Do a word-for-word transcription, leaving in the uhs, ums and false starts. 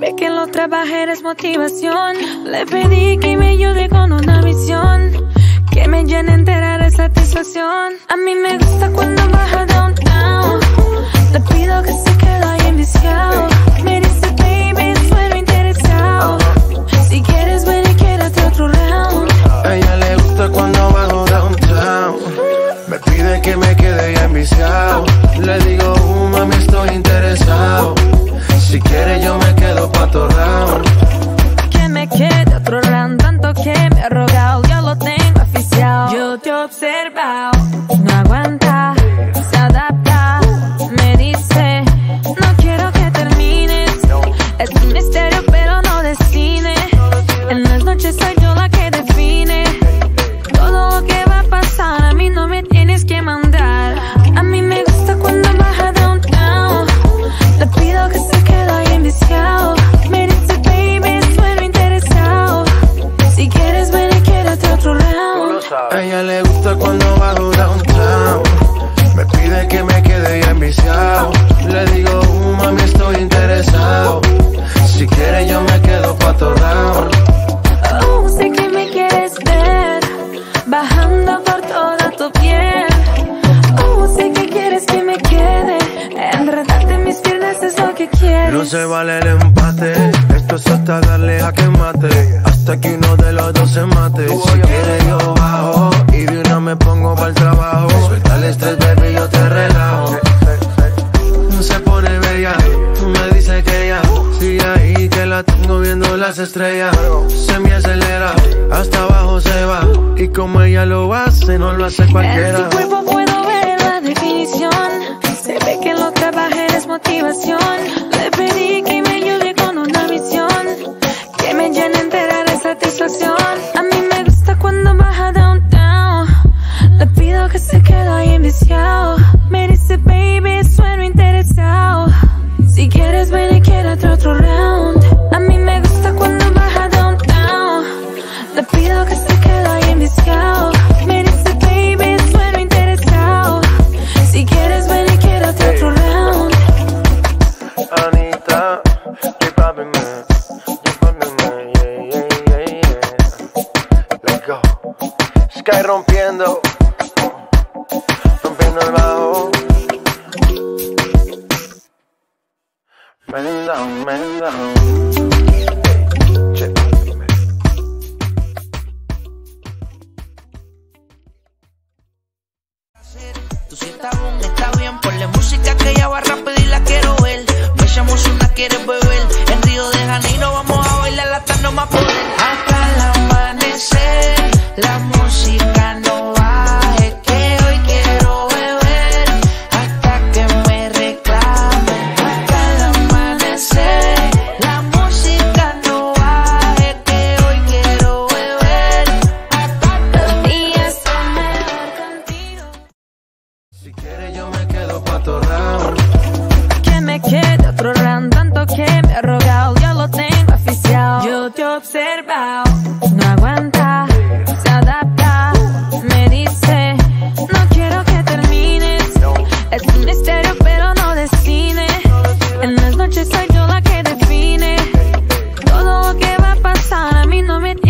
Ve que lo trabajé, eres motivación. Le pedí que me ayude con una visión que me llene entera de satisfacción. A mí me gusta cuando baja downtown. Le pido que se quede ahí en viciado. Me dice baby, suelo interesado. Si quieres ven y quédate otro round. A ella le gusta cuando bajo downtown. Me pide que me quede ahí en viciado. Le digo, uh, mami, estoy interesado. Si quieres yo me quedo pa' otro round. Que me quede otro round, tanto que me ha rogado. Yo lo tengo aficiado. Yo te he observado, no aguanta, se adapta. Me dice, no quiero que termines. Es un misterio pero no de cine. En las noches soy yo la que define todo lo que va a pasar. A mí no me tienes que mandar. A mí me gusta cuando baja downtown. Le pido que se me dice baby, suelo interesado. Si quieres ven y quédate otro round. A ella le gusta cuando bajo downtown. Me pide que me quede ya enviciado. Le digo, uh, mami, estoy interesado. Si quieres yo me quedo pa' otro round. Oh, sé que me quieres ver bajando por toda tu piel. Oh, sé que quieres que me quede enredarte en mis piernas, es lo que quieres. No se vale el empate, esto es hasta darle a que mate, hasta que uno de los dos se mate. Si quieres yo bajo y de una me pongo para el trabajo. Suelta el estrés, baby, yo te relajo. No se pone bella, me dice que ya sigue ahí, que la tengo viendo las estrellas. Se me acelera, hasta abajo se va, y como ella lo hace, no lo hace cualquiera. En tu cuerpo puedo ver la definición. Se ve que lo trabajé, es motivación. Le pedí que me ayude con una visión que me llene entera de satisfacción. A mí me gusta cuando baja downtown. Le pido que se quede ahí enviciado. Me dice baby, sueno interesado. Si quieres ven y quédate otro round. A mí me gusta cuando baja downtown. Le pido que se quede ahí enviciado. Me dice baby, sueno interesado. Si quieres ven y quédate otro round. Anita, you poppin' man, you poppin' man, yeah, yeah, yeah, yeah. Let's go. Sky rompiendo, rompiendo el bajo. Man down, man down. Check. Tú si estás bien, está bien. Ponle música que ella va rápido y la quiero ver. Me llamo si una quiere beber. En Río de Janeiro vamos a bailar hasta no más poder. Hasta el amanecer, la música no baje, que hoy quiero beber hasta que me reclamen. Hasta el amanecer, la música no baje, que hoy quiero beber hasta que el día sea mejor contigo. Si quieres yo me quedo pa' otro round. Que me quede otro round, tanto que me ha rogado. Yo lo tengo aficiado. Yo te he observado, no aguanta, se adapta. Me dice, no quiero que termines. Es un misterio pero no de cine. En las noches soy yo la que define todo lo que va a pasar. A mí no me tiene